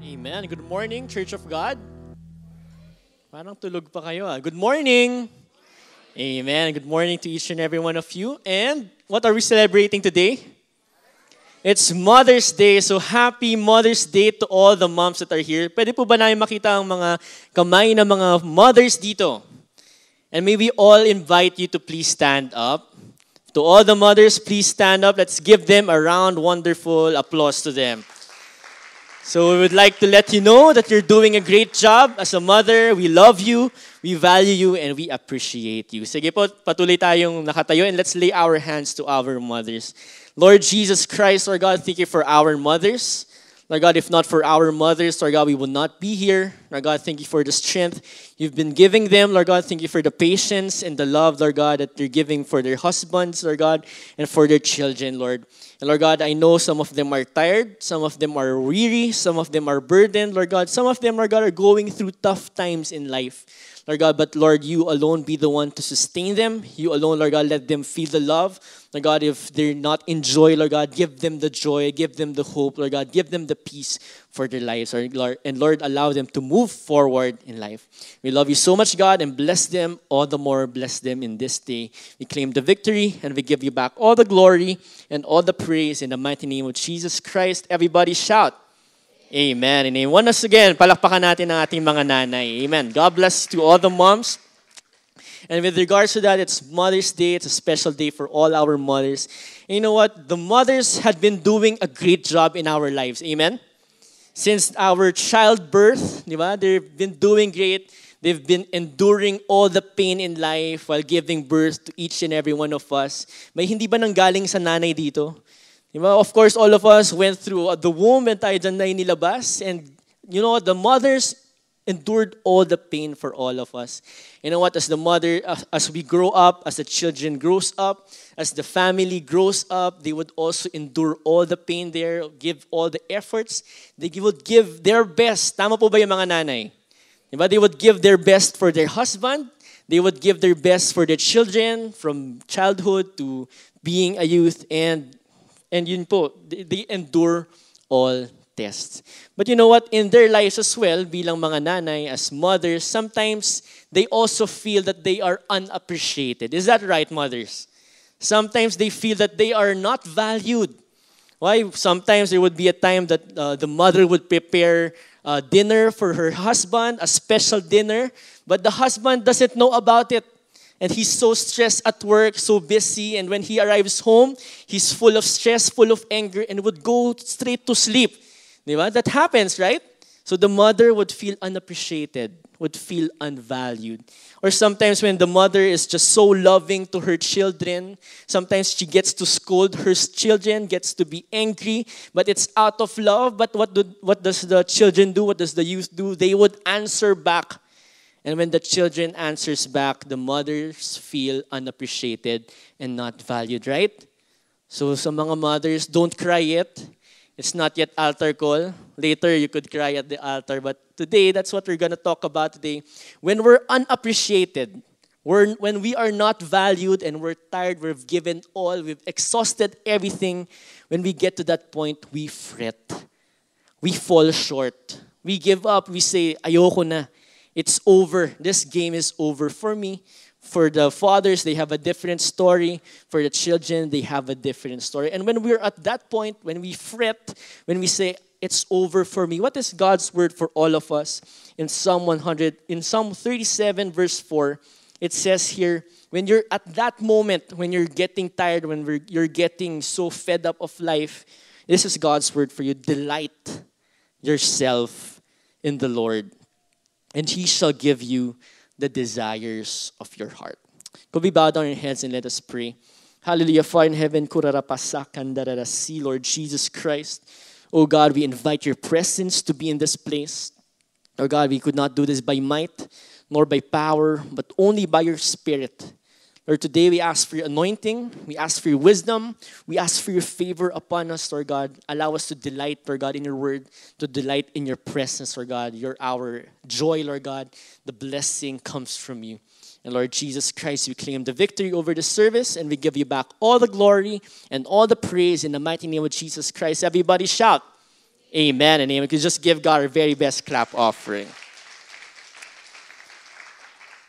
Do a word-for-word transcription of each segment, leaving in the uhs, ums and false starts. Amen. Good morning, Church of God. Parang tulog pa kayo. Ah. Good morning. Amen. Good morning to each and every one of you. And what are we celebrating today? It's Mother's Day. So happy Mother's Day to all the moms that are here. Pwede po ba namin makita ang mga kamay ng mga mothers dito? And may we all invite you to please stand up. To all the mothers, please stand up. Let's give them a round, wonderful applause to them. So we would like to let you know that you're doing a great job as a mother. We love you, we value you, and we appreciate you. Sige po, patuloy tayong nakatayo and let's lay our hands to our mothers. Lord Jesus Christ, Lord God, thank you for our mothers. Lord God, if not for our mothers, Lord God, we would not be here. Lord God, thank you for the strength you've been giving them. Lord God, thank you for the patience and the love, Lord God, that they're giving for their husbands, Lord God, and for their children, Lord. And Lord God, I know some of them are tired, some of them are weary, some of them are burdened, Lord God. Some of them, Lord God, are going through tough times in life, Lord God. But Lord, you alone be the one to sustain them. You alone, Lord God, let them feel the love. Lord God, if they're not in joy, Lord God, give them the joy, give them the hope, Lord God, give them the peace for their lives, Lord. And Lord, allow them to move forward in life. We love you so much, God, and bless them all the more. Bless them in this day. We claim the victory, and we give you back all the glory and all the praise in the mighty name of Jesus Christ. Everybody shout, Amen. And amen. Once again, palakpakan natin ang ating mga nanay. Amen. God bless to all the moms. And with regards to that, it's Mother's Day. It's a special day for all our mothers. And you know what? The mothers had been doing a great job in our lives. Amen? Since our childbirth, di ba? They've been doing great. They've been enduring all the pain in life while giving birth to each and every one of us. May hindi ba nanggaling sa nanay dito? Di ba? Of course, all of us went through the womb and tayo dyan na inilabas. And you know, the mothers endured all the pain for all of us. You know what? As the mother, as, as we grow up, as the children grows up, as the family grows up, they would also endure all the pain there, give all the efforts. They would give their best. Tama po ba yung mga nanay? Diba? They would give their best for their husband. They would give their best for their children from childhood to being a youth. And, and yun po, they, they endure all tests. But you know what? In their lives as well, bilang mga nanay, as mothers, sometimes they also feel that they are unappreciated. Is that right, mothers? Sometimes they feel that they are not valued. Why? Sometimes there would be a time that uh, the mother would prepare uh, dinner for her husband, a special dinner, but the husband doesn't know about it. And he's so stressed at work, so busy. And when he arrives home, he's full of stress, full of anger, and would go straight to sleep. Diba? That happens, right? So the mother would feel unappreciated, would feel unvalued. Or sometimes when the mother is just so loving to her children, sometimes she gets to scold her children, gets to be angry, but it's out of love. But what do, what does the children do? What does the youth do? They would answer back. And when the children answers back, the mothers feel unappreciated and not valued, right? So sa mga mothers, don't cry yet. It's not yet altar call. Later, you could cry at the altar. But today, that's what we're going to talk about today. When we're unappreciated, we're, when we are not valued and we're tired, we've given all, we've exhausted everything, when we get to that point, we fret. We fall short. We give up. We say, ayoko na. It's over. This game is over for me. For the fathers, they have a different story. For the children, they have a different story. And when we're at that point, when we fret, when we say, it's over for me, what is God's word for all of us? In Psalm one hundred, in Psalm thirty-seven, verse four, it says here, when you're at that moment, when you're getting tired, when we're, you're getting so fed up of life, this is God's word for you. Delight yourself in the Lord, and He shall give you the desires of your heart. Could we bow down your heads and let us pray? Hallelujah, Father in heaven, Lord Jesus Christ. Oh God, we invite your presence to be in this place. Oh God, we could not do this by might, nor by power, but only by your Spirit. Lord, today we ask for your anointing. We ask for your wisdom. We ask for your favor upon us, Lord God. Allow us to delight, Lord God, in your word, to delight in your presence, Lord God. You're our joy, Lord God. The blessing comes from you. And Lord Jesus Christ, we claim the victory over the service, and we give you back all the glory and all the praise in the mighty name of Jesus Christ. Everybody shout. Amen and amen. Could just give God our very best clap offering.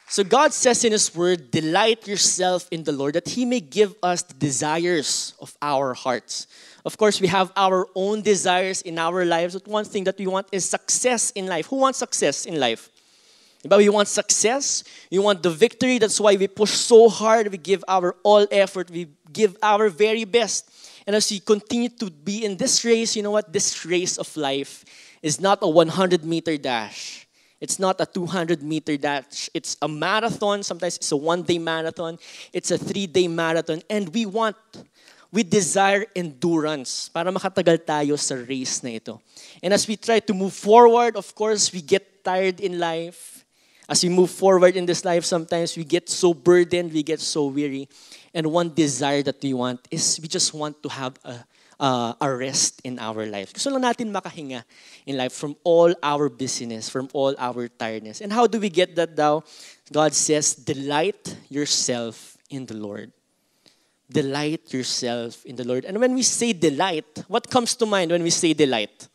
So God says in His Word, delight yourself in the Lord that He may give us the desires of our hearts. Of course, we have our own desires in our lives, but one thing that we want is success in life. Who wants success in life? But we want success, we want the victory, that's why we push so hard, we give our all effort, we give our very best. And as we continue to be in this race, you know what? This race of life is not a one hundred meter dash. It's not a two hundred meter dash. It's a marathon. Sometimes it's a one-day marathon. It's a three-day marathon. And we want, we desire endurance para makatagal tayo sa race na ito. And as we try to move forward, of course, we get tired in life. As we move forward in this life, sometimes we get so burdened, we get so weary. And one desire that we want is we just want to have a Uh, a rest in our life. Gusto lang natin makahinga in life from all our busyness, from all our tiredness. And how do we get that now? God says, delight yourself in the Lord. Delight yourself in the Lord. And when we say delight, what comes to mind when we say delight?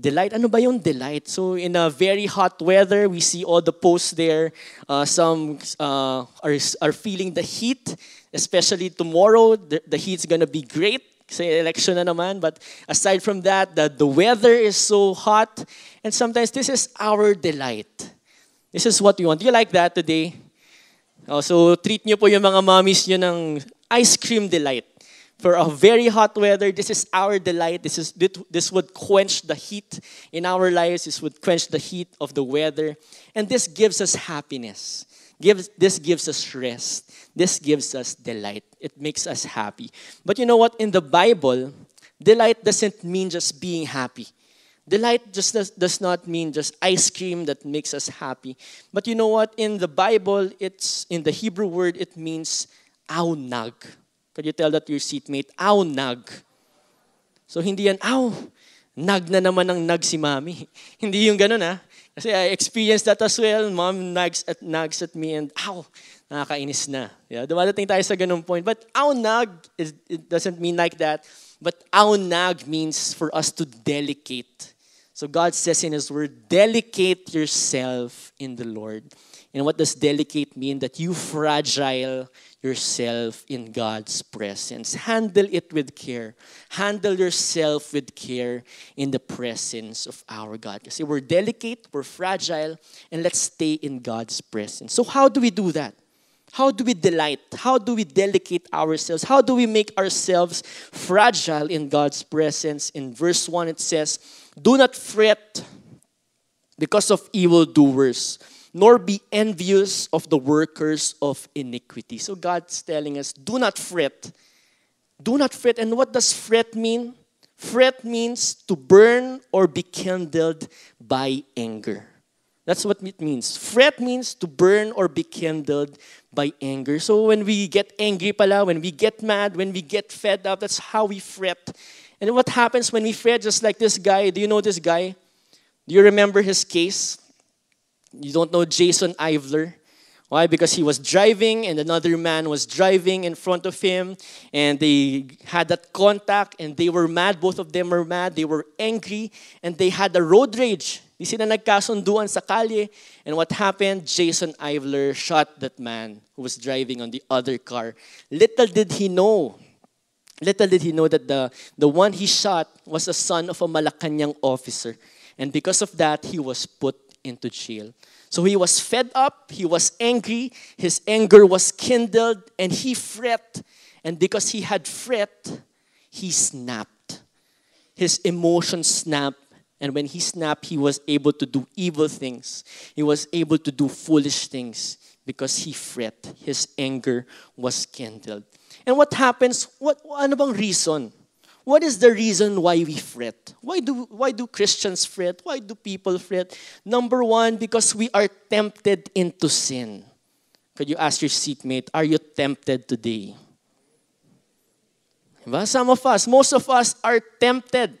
Delight, ano ba yung delight? So in a very hot weather, we see all the posts there. Uh, some uh, are, are feeling the heat, especially tomorrow. The, the heat's gonna be great. Say election na naman, but aside from that, the, the weather is so hot, and sometimes this is our delight. This is what we want. Do you like that today? Oh, so treat nyo po yung mga mommies nyo ng ice cream delight. For a very hot weather, this is our delight. This is this would quench the heat in our lives. This would quench the heat of the weather. And this gives us happiness. Gives, this gives us rest. This gives us delight. It makes us happy. But you know what? In the Bible, delight doesn't mean just being happy. Delight just does, does not mean just ice cream that makes us happy. But you know what? In the Bible, it's in the Hebrew word, it means aunag. Could you tell that to your seatmate? Aunag. So hindi yan, aw, nag na naman ang nag si mami. Hindi yung ganun ah. Kasi I experienced that as well. Mom nags at nags at me and ow, nakakainis na. Yeah, dumadating tayo sa ganung point. But ow nag, is, it doesn't mean like that. But ow nag means for us to delicate. So God says in His Word, delicate yourself in the Lord. And what does delicate mean? That you fragile yourself in God's presence. Handle it with care. Handle yourself with care in the presence of our God. Kasi we're delicate, we're fragile, and let's stay in God's presence. So how do we do that? How do we delight? How do we delicate ourselves? How do we make ourselves fragile in God's presence? In verse one it says, do not fret because of evildoers, nor be envious of the workers of iniquity. So God's telling us, do not fret. Do not fret. And what does fret mean? Fret means to burn or be kindled by anger. That's what it means. Fret means to burn or be kindled by anger. So when we get angry pala, when we get mad, when we get fed up, that's how we fret. And what happens when we fret? Just like this guy. Do you know this guy? Do you remember his case? You don't know Jason Ivler. Why? Because he was driving and another man was driving in front of him and they had that contact and they were mad. Both of them were mad. They were angry and they had a road rage. Di sila nagkasunduan sa kalye. And what happened? Jason Ivler shot that man who was driving on the other car. Little did he know. Little did he know that the, the one he shot was the son of a Malacanang officer. And because of that, he was put into jail. So he was fed up, he was angry, his anger was kindled, and he fret. And because he had fret, he snapped. His emotions snapped, and when he snapped, he was able to do evil things. He was able to do foolish things because he fret. His anger was kindled. And what happens? What ano bang reason? What is the reason why we fret? Why do, why do Christians fret? Why do people fret? Number one, because we are tempted into sin. Could you ask your seatmate, are you tempted today? Some of us, most of us are tempted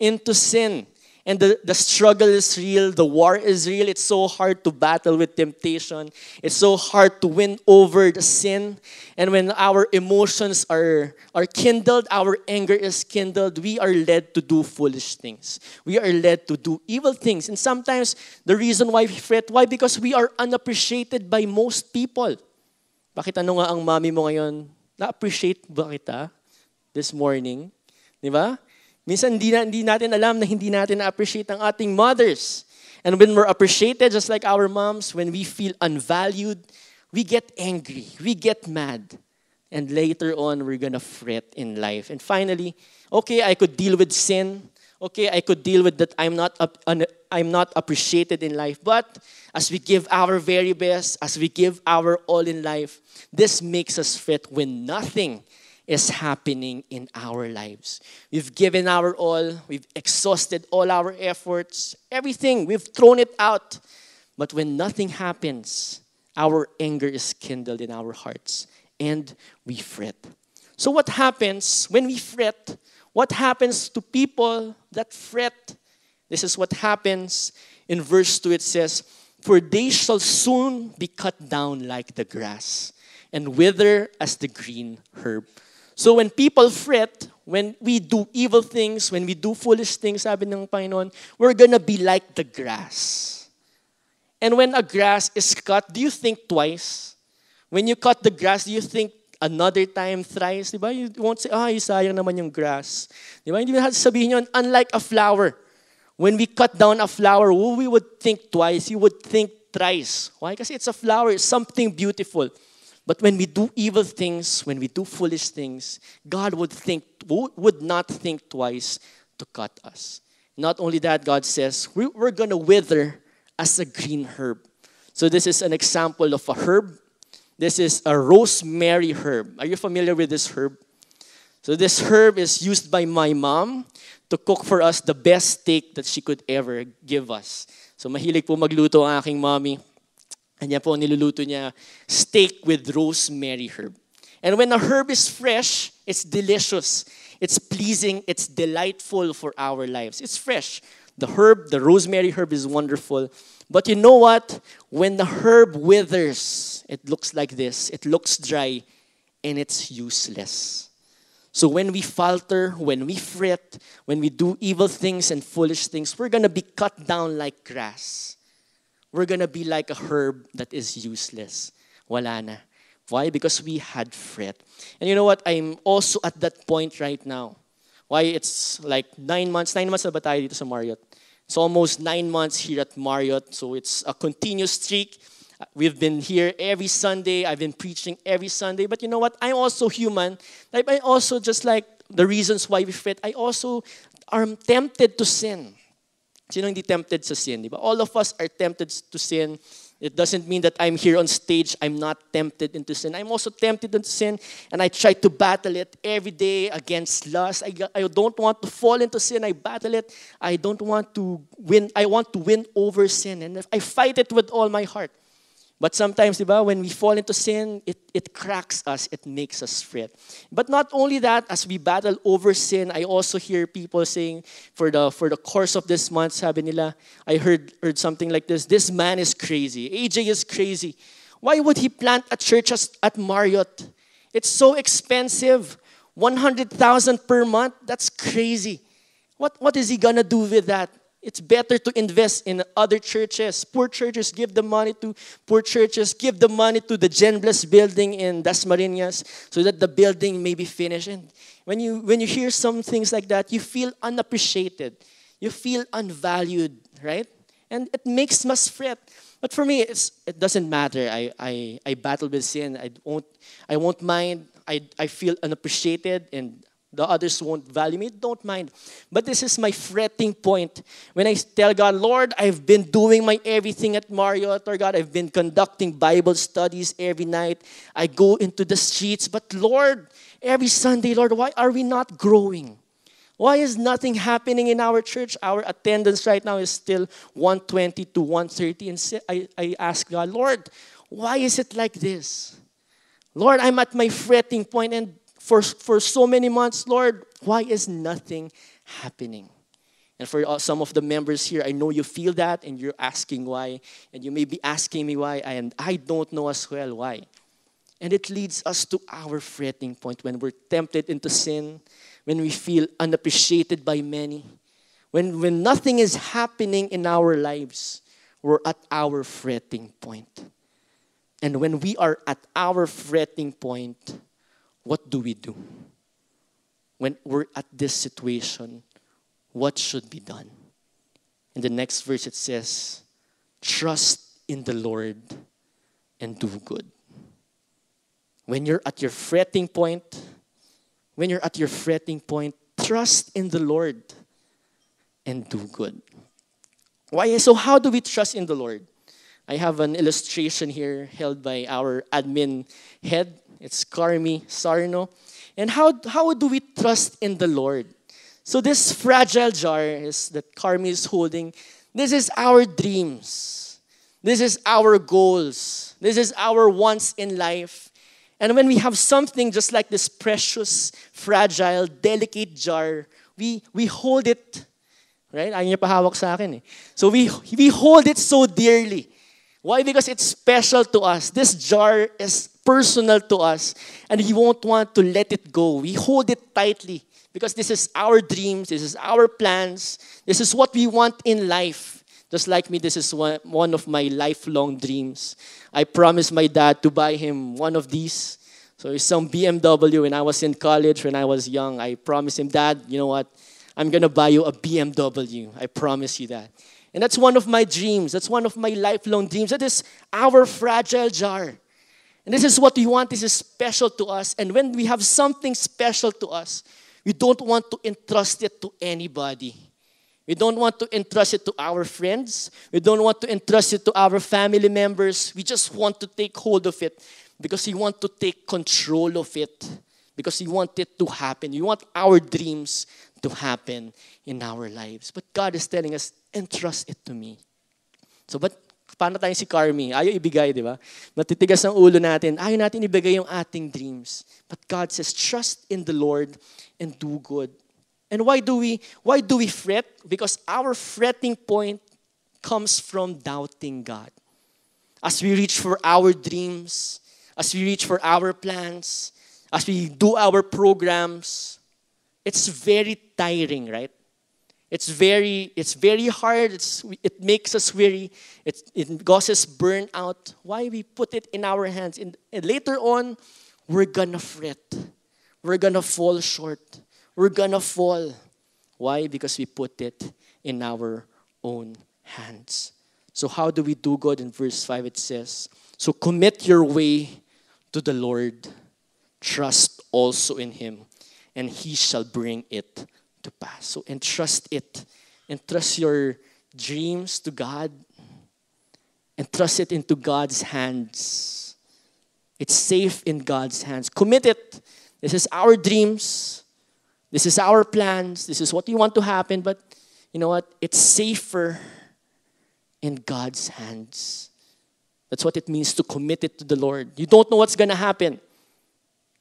into sin. And the, the struggle is real. The war is real. It's so hard to battle with temptation. It's so hard to win over the sin. And when our emotions are, are kindled, our anger is kindled, we are led to do foolish things. We are led to do evil things. And sometimes the reason why we fret, why? Because we are unappreciated by most people. Bakit ano nga ang mami mo ngayon? Na-appreciate ba kita this morning? Di ba? Minsan hindi, na, hindi natin alam na hindi natin na-appreciate ang ating mothers. And when we're appreciated, just like our moms, when we feel unvalued, we get angry, we get mad. And later on, we're gonna fret in life. And finally, okay, I could deal with sin. Okay, I could deal with that I'm not, I'm not appreciated in life. But as we give our very best, as we give our all in life, this makes us fret when nothing is happening in our lives. We've given our all. We've exhausted all our efforts. Everything. We've thrown it out. But when nothing happens, our anger is kindled in our hearts. And we fret. So what happens when we fret? What happens to people that fret? This is what happens. In verse two it says, "For they shall soon be cut down like the grass, and wither as the green herb." So when people fret, when we do evil things, when we do foolish things, sabi ng Panginoon, we're gonna be like the grass. And when a grass is cut, do you think twice? When you cut the grass, do you think another time, thrice? Di ba? You won't say, ah, sayang naman yung grass. Di ba? Hindi mo sabihin yun, unlike a flower. When we cut down a flower, we would think twice, you would think thrice. Why? Kasi it's a flower, it's something beautiful. But when we do evil things, when we do foolish things, God would think would not think twice to cut us. Not only that, God says, we're going to wither as a green herb. So this is an example of a herb. This is a rosemary herb. Are you familiar with this herb? So this herb is used by my mom to cook for us the best steak that she could ever give us. So mahilig po magluto ang aking mommy. Kanya po niluluto niya steak with rosemary herb. And when a herb is fresh, it's delicious. It's pleasing. It's delightful for our lives. It's fresh. The herb, the rosemary herb is wonderful. But you know what? When the herb withers, it looks like this. It looks dry and it's useless. So when we falter, when we fret, when we do evil things and foolish things, we're going to be cut down like grass. We're going to be like a herb that is useless. Wala na. Why? Because we had fret. And you know what? I'm also at that point right now. Why? It's like nine months. Nine months na ba tayo dito sa Marriott? It's almost nine months here at Marriott. So it's a continuous streak. We've been here every Sunday. I've been preaching every Sunday. But you know what? I'm also human. Like I also, just like the reasons why we fret, I also am tempted to sin. Sino hindi tempted sa sin, di ba? All of us are tempted to sin. It doesn't mean that I'm here on stage, I'm not tempted into sin. I'm also tempted into sin, and I try to battle it every day against lust. I, I don't want to fall into sin. I battle it. I don't want to win. I want to win over sin, and I fight it with all my heart. But sometimes, di ba, when we fall into sin, it, it cracks us. It makes us fret. But not only that, as we battle over sin, I also hear people saying, for the for the course of this month, sabi nila, I heard, heard something like this, this man is crazy. A J is crazy. Why would he plant a church at Marriott? It's so expensive. one hundred thousand dollars per month? That's crazy. What, what is he gonna do with that? It's better to invest in other churches. Poor churches, give the money to poor churches. Give the money to the Gen Bless building in Dasmariñas so that the building may be finished. And when you, when you hear some things like that, you feel unappreciated. You feel unvalued, right? And it makes us fret. But for me, it's, it doesn't matter. I, I, I battle with sin. I won't, I won't mind. I, I feel unappreciated and the others won't value me. Don't mind. But this is my fretting point. When I tell God, Lord, I've been doing my everything at Marriott. Or God, I've been conducting Bible studies every night. I go into the streets. But Lord, every Sunday, Lord, why are we not growing? Why is nothing happening in our church? Our attendance right now is still one twenty to one thirty. And I, I ask God, Lord, why is it like this? Lord, I'm at my fretting point and For, for so many months, Lord, why is nothing happening? And for some of the members here, I know you feel that and you're asking why. And you may be asking me why, and I don't know as well why. And it leads us to our fretting point when we're tempted into sin, when we feel unappreciated by many, when, when nothing is happening in our lives, we're at our fretting point. And when we are at our fretting point, what do we do? When we're at this situation, what should be done? In the next verse it says, trust in the Lord and do good. When you're at your fretting point, when you're at your fretting point, trust in the Lord and do good. Why? So how do we trust in the Lord? I have an illustration here held by our admin head. It's Karmi Sarno. And how, how do we trust in the Lord? So this fragile jar is, that Karmi is holding, this is our dreams. This is our goals. This is our wants in life. And when we have something just like this precious, fragile, delicate jar, we, we hold it. Right? Ayaw niya pahawak sa akin eh. So we, we hold it so dearly. Why? Because it's special to us. This jar is personal to us. And we won't want to let it go. We hold it tightly. Because this is our dreams. This is our plans. This is what we want in life. Just like me, this is one, one of my lifelong dreams. I promised my dad to buy him one of these. So it's some B M W when I was in college, when I was young. I promised him, Dad, you know what? I'm going to buy you a B M W. I promise you that. And that's one of my dreams. That's one of my lifelong dreams. That is our fragile jar. And this is what we want. This is special to us. And when we have something special to us, we don't want to entrust it to anybody. We don't want to entrust it to our friends. We don't want to entrust it to our family members. We just want to take hold of it because we want to take control of it because we want it to happen. We want our dreams to happen in our lives. But God is telling us, entrust it to me. So, but paano tayo si Karmi? Ayaw ibigay, di ba? Matitigas ang ulo natin. Ayaw natin ibigay yung ating dreams. But God says, trust in the Lord and do good. And why do we why do we fret? Because our fretting point comes from doubting God. As we reach for our dreams, as we reach for our plans, as we do our programs, it's very tiring, right? It's very it's very hard. It's, it makes us weary. It, it causes burnout. Why? We put it in our hands. And later on, we're gonna fret. We're gonna fall short. We're gonna fall. Why? Because we put it in our own hands. So how do we do good? In verse five it says, so commit your way to the Lord. Trust also in Him, and He shall bring it to pass. So entrust it. Entrust your dreams to God. Entrust it into God's hands. It's safe in God's hands. Commit it. This is our dreams. This is our plans. This is what we want to happen. But you know what? It's safer in God's hands. That's what it means to commit it to the Lord. You don't know what's going to happen.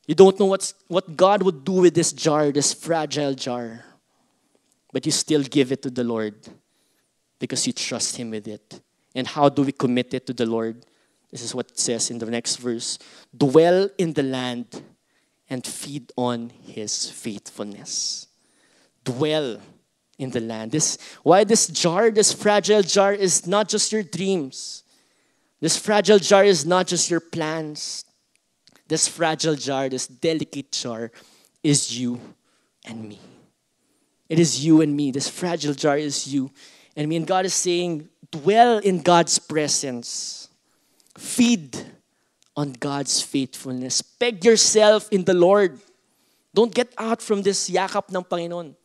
You don't know what's, what God would do with this jar, this fragile jar. But you still give it to the Lord because you trust Him with it. And how do we commit it to the Lord? This is what it says in the next verse. Dwell in the land and feed on His faithfulness. Dwell in the land. This, why this jar, this fragile jar is not just your dreams. This fragile jar is not just your plans. This fragile jar, this delicate jar is you and me. It is you and me. This fragile jar is you and me. And God is saying, dwell in God's presence. Feed on God's faithfulness. Peg yourself in the Lord. Don't get out from this yakap ng Panginoon.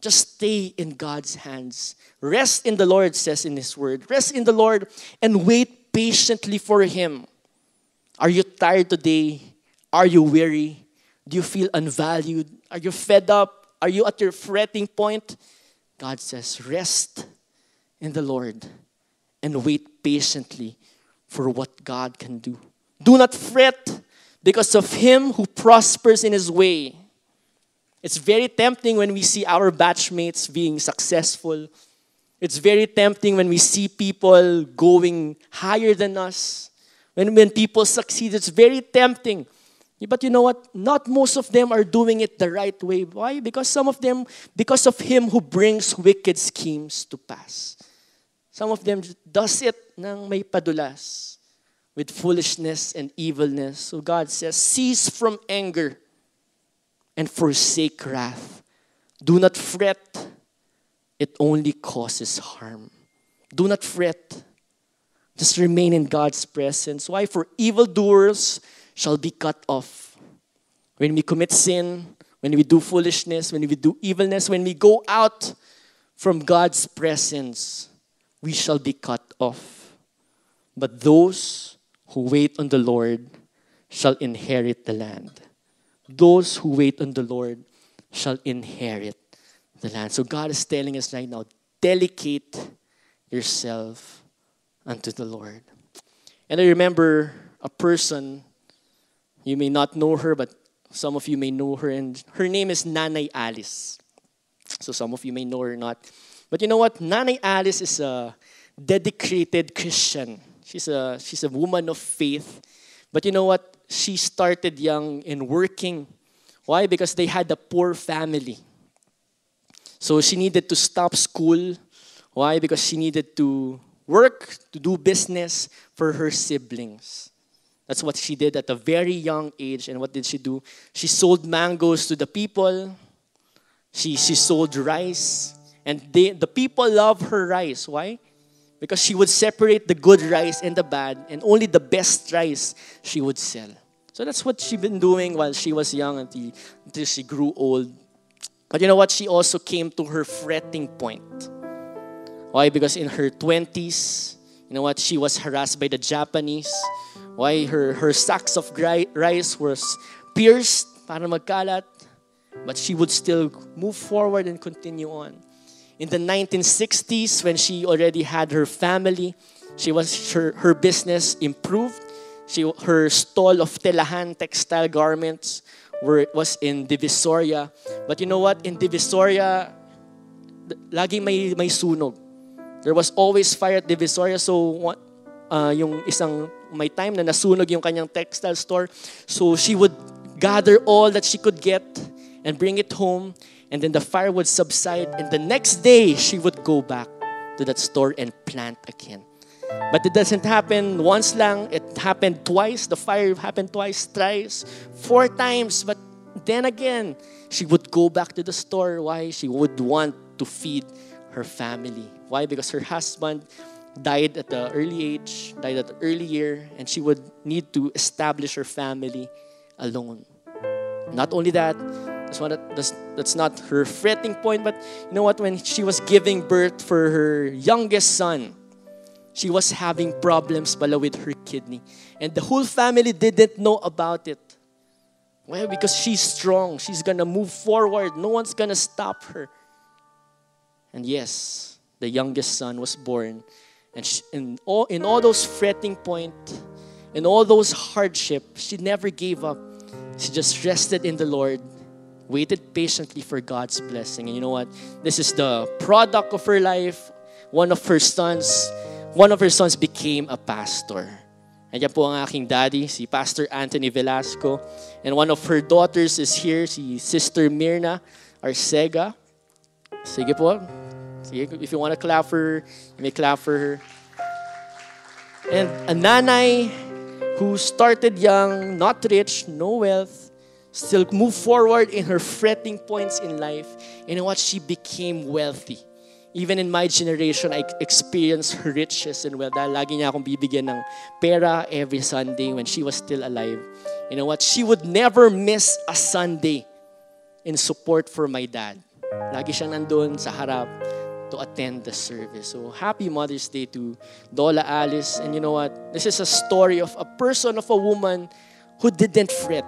Just stay in God's hands. Rest in the Lord, says in His Word. Rest in the Lord and wait patiently for Him. Are you tired today? Are you weary? Do you feel unvalued? Are you fed up? Are you at your fretting point? God says, rest in the Lord and wait patiently for what God can do. Do not fret because of him who prospers in his way. It's very tempting when we see our batchmates being successful. It's very tempting when we see people going higher than us. When, when people succeed, it's very tempting. But you know what? Not most of them are doing it the right way. Why? Because some of them, because of him who brings wicked schemes to pass. Some of them does it nang may padulas with foolishness and evilness. So God says, cease from anger and forsake wrath. Do not fret. It only causes harm. Do not fret. Just remain in God's presence. Why? For evildoers shall be cut off. When we commit sin, when we do foolishness, when we do evilness, when we go out from God's presence, we shall be cut off. But those who wait on the Lord shall inherit the land. Those who wait on the Lord shall inherit the land. So God is telling us right now, dedicate yourself unto the Lord. And I remember a person, you may not know her, but some of you may know her, and her name is Nanay Alice. So some of you may know her or not. But you know what? Nanay Alice is a dedicated Christian. She's a, she's a woman of faith. But you know what? She started young and working. Why? Because they had a poor family. So she needed to stop school. Why? Because she needed to work, to do business for her siblings. That's what she did at a very young age. And what did she do? She sold mangoes to the people. She, she sold rice. And they, the people love her rice. Why? Because she would separate the good rice and the bad. And only the best rice she would sell. So that's what she'd been doing while she was young until, until she grew old. But you know what? She also came to her fretting point. Why? Because in her twenties, you know what? She was harassed by the Japanese. Why? Her, her sacks of rice were pierced para magkalat. But she would still move forward and continue on. In the nineteen sixties, when she already had her family, she was her, her business improved. She, her stall of telahan textile garments were, was in Divisoria. But you know what? In Divisoria, lagi may, may sunog. There was always fire at Divisoria. So uh, yung isang may time na nasunog yung kanyang textile store. So she would gather all that she could get and bring it home. And then the fire would subside. And the next day, she would go back to that store and plant again. But it doesn't happen once lang. It happened twice. The fire happened twice, thrice, four times. But then again, she would go back to the store. Why? She would want to feed her family. Why? Because her husband died at the early age, died at the early year, and she would need to establish her family alone. Not only that, that's, one that, that's, that's not her fretting point, but you know what? When she was giving birth for her youngest son, she was having problems pala with her kidney. And the whole family didn't know about it. Why? Because she's strong. She's gonna move forward. No one's gonna stop her. And yes, the youngest son was born. And she, in, all, in all those fretting points, in all those hardships, she never gave up. She just rested in the Lord, waited patiently for God's blessing. And you know what? This is the product of her life. One of her sons, one of her sons became a pastor. Ayan po ang aking daddy, si Pastor Anthony Velasco. And one of her daughters is here, si Sister Myrna Arcega. Sige po. If you want to clap for her, you may clap for her. And a nanay who started young, not rich, no wealth, still moved forward in her fretting points in life. And in what? She became wealthy. Even in my generation, I experienced her riches and wealth. Dahil lagi niya akong bibigyan ng pera every Sunday when she was still alive. You know what? She would never miss a Sunday in support for my dad. Lagi siyang nandun sa harap to attend the service. So, happy Mother's Day to Dola Alice. And you know what? This is a story of a person, of a woman who didn't fret.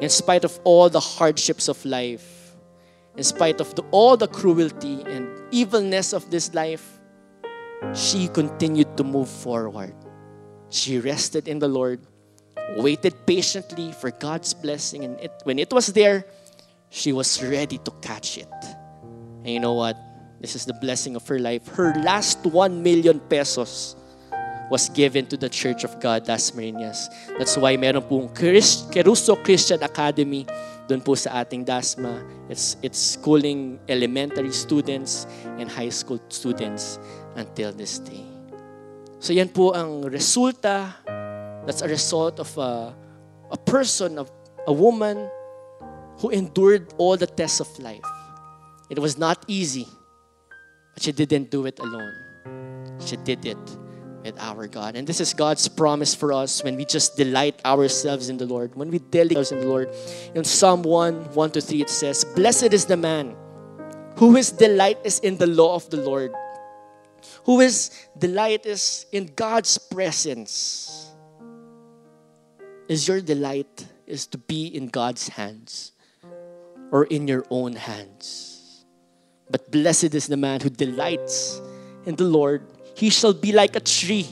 In spite of all the hardships of life, in spite of the, all the cruelty and evilness of this life, she continued to move forward. She rested in the Lord, waited patiently for God's blessing, and it, when it was there, she was ready to catch it. And you know what? This is the blessing of her life. Her last one million pesos was given to the Church of God, Dasmariñas. That's why meron pong Keruso Christian Academy doon po sa ating Dasma. It's, it's schooling elementary students and high school students until this day. So yan po ang resulta. That's a result of a, a person, of a woman who endured all the tests of life. It was not easy. But she didn't do it alone. She did it with our God. And this is God's promise for us when we just delight ourselves in the Lord. When we delight ourselves in the Lord. In Psalm one, one to three, it says, "Blessed is the man who his delight is in the law of the Lord, who his delight is in God's presence." Is your delight is to be in God's hands or in your own hands? But blessed is the man who delights in the Lord. He shall be like a tree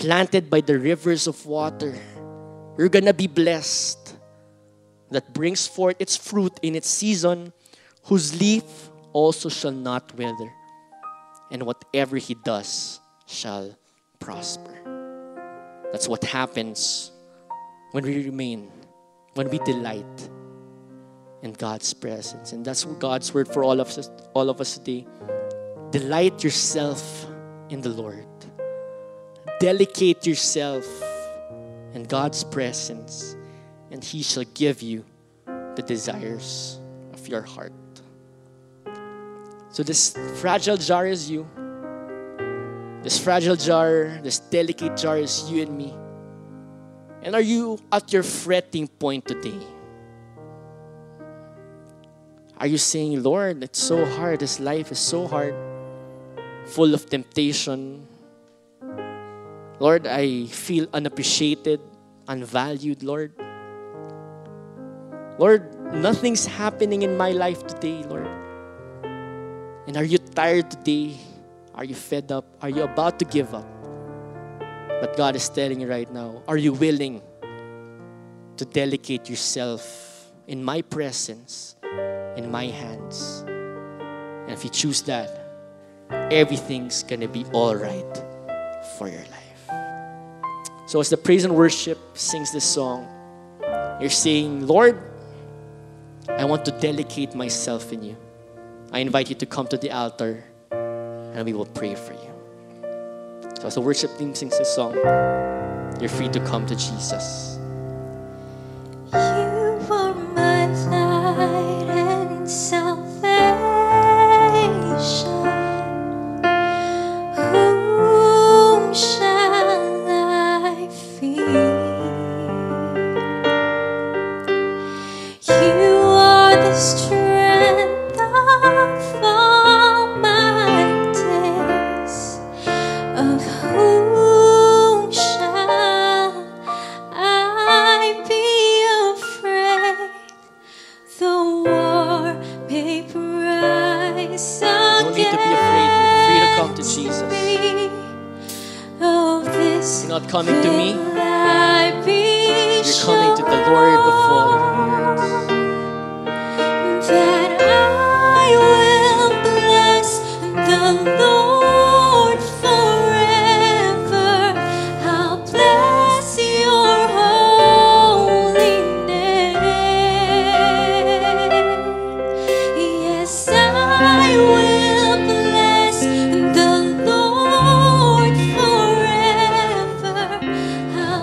planted by the rivers of water. You're going to be blessed. That brings forth its fruit in its season, whose leaf also shall not wither. And whatever he does shall prosper. That's what happens when we remain, when we delight in God's presence. And that's God's word for all of us, all of us today. Delight yourself in the Lord. Delicate yourself in God's presence, and He shall give you the desires of your heart. So this fragile jar is you. This fragile jar, this delicate jar is you and me. And are you at your fretting point today? Are you saying, "Lord, it's so hard. This life is so hard, full of temptation. Lord, I feel unappreciated, unvalued, Lord. Lord, nothing's happening in my life today, Lord." And are you tired today? Are you fed up? Are you about to give up? But God is telling you right now, are you willing to delegate yourself in my presence, in my hands? And if you choose that, everything's gonna be all right for your life. So as the praise and worship sings this song, you're saying, "Lord, I want to delegate myself in you." I invite you to come to the altar and we will pray for you. So as the worship team sings this song, you're free to come to Jesus. You are my light and salvation, whom shall I fear? You are the strength of all my days, of whom shall I be afraid? The war may rise against. Don't need to be afraid. You're free to come to Jesus. Oh, this you're not coming to me. You're coming to the Lord of all the earth. That I will bless the Lord forever. I'll bless your holy name. Yes, I will bless the Lord forever. I'll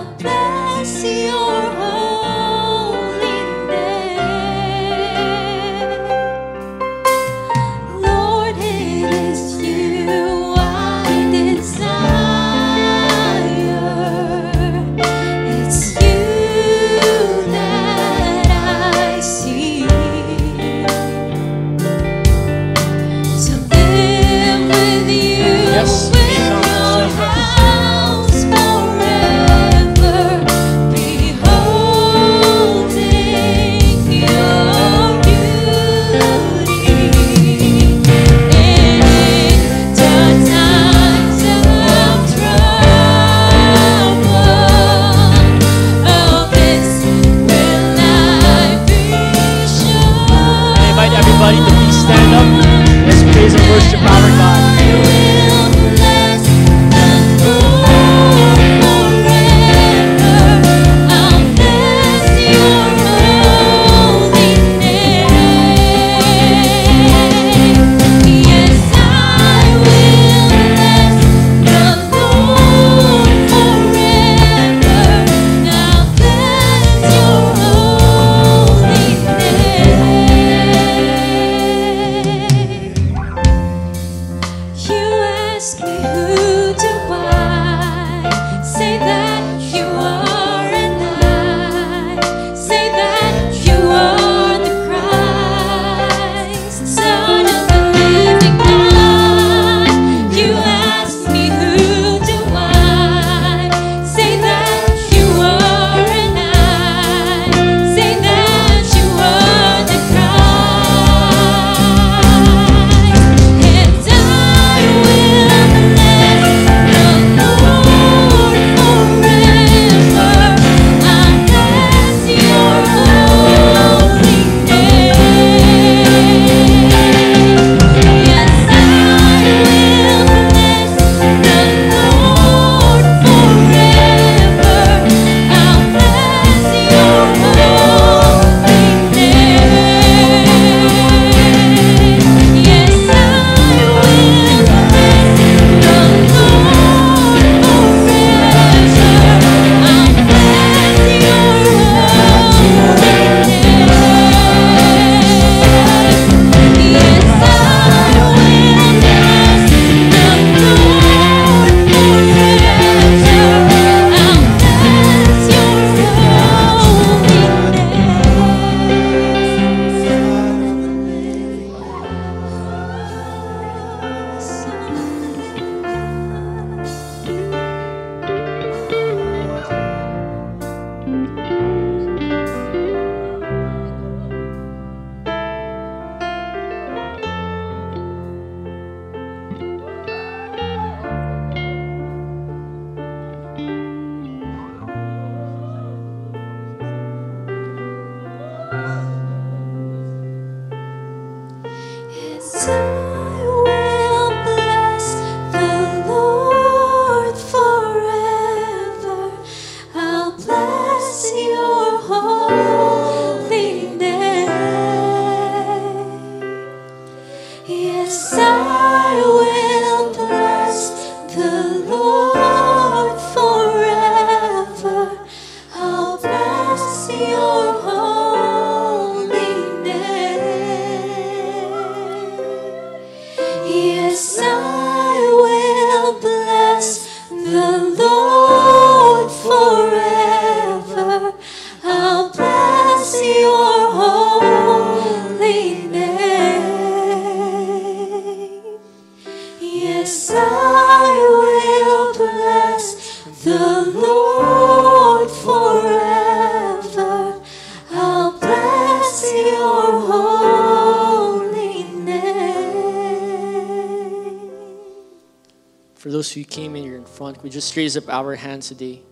Who came in here in front, we just raise up our hands today.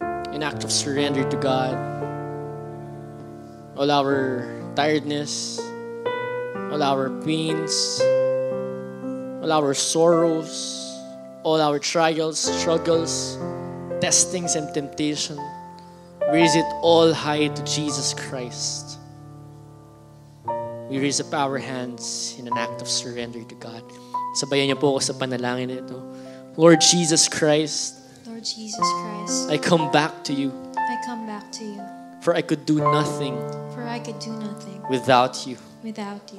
An act of surrender to God. All our tiredness, all our pains, all our sorrows, all our trials, struggles, testings, and temptation. Raise it all high to Jesus Christ. We raise up our hands in an act of surrender to God. Sabayan niyo po ako sa panalangin na ito. Lord Jesus Christ, Lord Jesus Christ, I come back to you. I come back to you. For I could do nothing. For I could do nothing without you. Without you.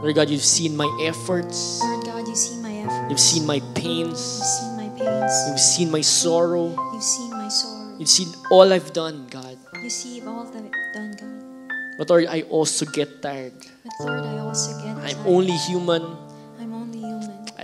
Lord God, you've seen my efforts. Lord God, you've seen my efforts. You've seen my pains. You've seen my pains. You've seen my sorrow. You've seen my sorrow. You've seen all I've done, God. You see all that I've done, God. But Lord, I also get tired. But Lord, I also get tired. I'm only human.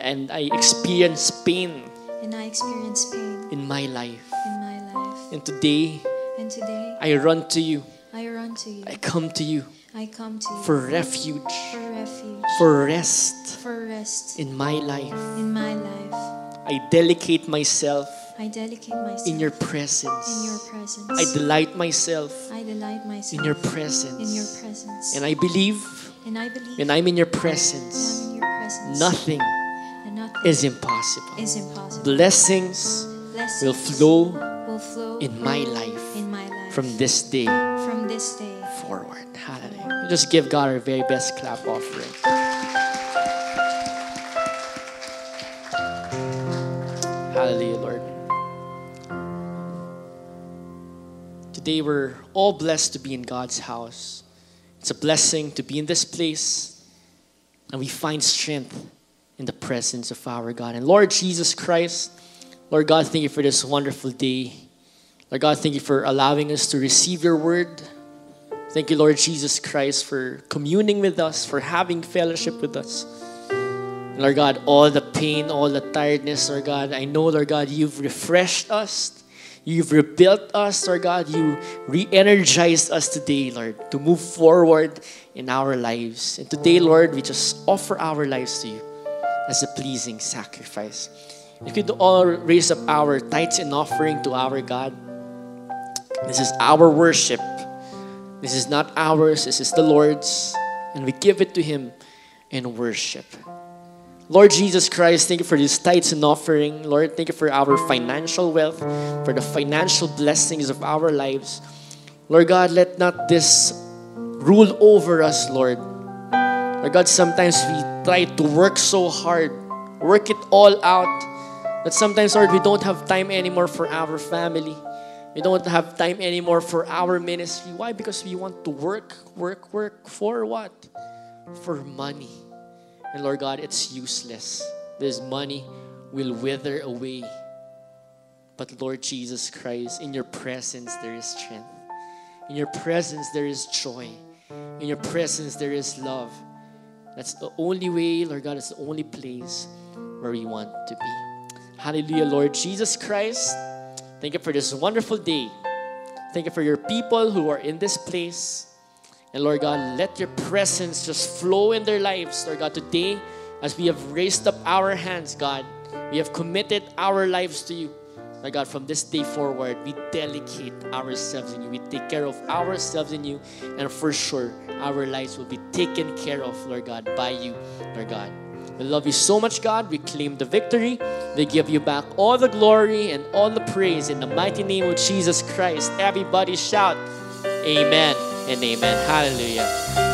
And I experience pain. And I experience pain in my life. In my life. And today, and today I run to you. I run to you. I come to you. I come to you for refuge. For refuge. For rest. For rest. In my life. In my life. I dedicate myself. I dedicate myself in your presence. In your presence. I delight myself. I delight myself in your presence. In your presence. And I believe. And I believe when I'm in your presence. And I'm in your presence. Nothing. Is impossible. is impossible. Blessings, Blessings will, flow will flow in my life, in my life from, this day from this day forward. Hallelujah. We just give God our very best clap offering. Hallelujah, Lord. Today we're all blessed to be in God's house. It's a blessing to be in this place, and we find strength in the presence of our God. And Lord Jesus Christ, Lord God, thank you for this wonderful day. Lord God, thank you for allowing us to receive your word. Thank you, Lord Jesus Christ, for communing with us, for having fellowship with us. Lord God, all the pain, all the tiredness, Lord God, I know, Lord God, you've refreshed us. You've rebuilt us, Lord God. You re-energized us today, Lord, to move forward in our lives. And today, Lord, we just offer our lives to you as a pleasing sacrifice. We could all raise up our tithes and offering to our God. This is our worship. This is not ours. This is the Lord's. And we give it to Him in worship. Lord Jesus Christ, thank you for these tithes and offering. Lord, thank you for our financial wealth, for the financial blessings of our lives. Lord God, let not this rule over us, Lord. Lord God, sometimes we try to work so hard, work it all out, that sometimes, Lord, we don't have time anymore for our family. We don't have time anymore for our ministry. Why? Because we want to work, work, work. For what? For money. And Lord God, it's useless. This money will wither away. But Lord Jesus Christ, in your presence there is strength. In your presence there is joy. In your presence there is love. That's the only way, Lord God, it's the only place where we want to be. Hallelujah, Lord Jesus Christ. Thank you for this wonderful day. Thank you for your people who are in this place. And Lord God, let your presence just flow in their lives, Lord God. Today, as we have raised up our hands, God, we have committed our lives to you. Lord God, from this day forward, we dedicate ourselves in you. We take care of ourselves in you, and for sure, our lives will be taken care of, Lord God, by you, Lord God. We love you so much, God. We claim the victory. We give you back all the glory and all the praise in the mighty name of Jesus Christ. Everybody shout, amen and amen. Hallelujah.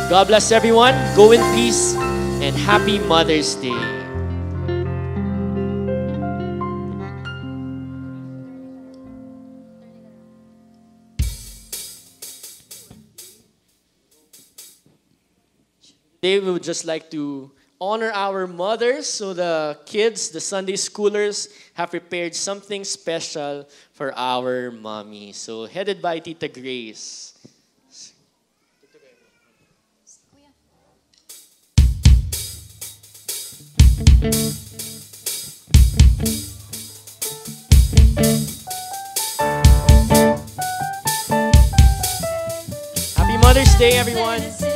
God bless everyone. Go in peace and happy Mother's Day. Today, we would just like to honor our mothers. So the kids, the Sunday schoolers, have prepared something special for our mommy. So headed by Tita Grace. Happy Mother's Day, everyone.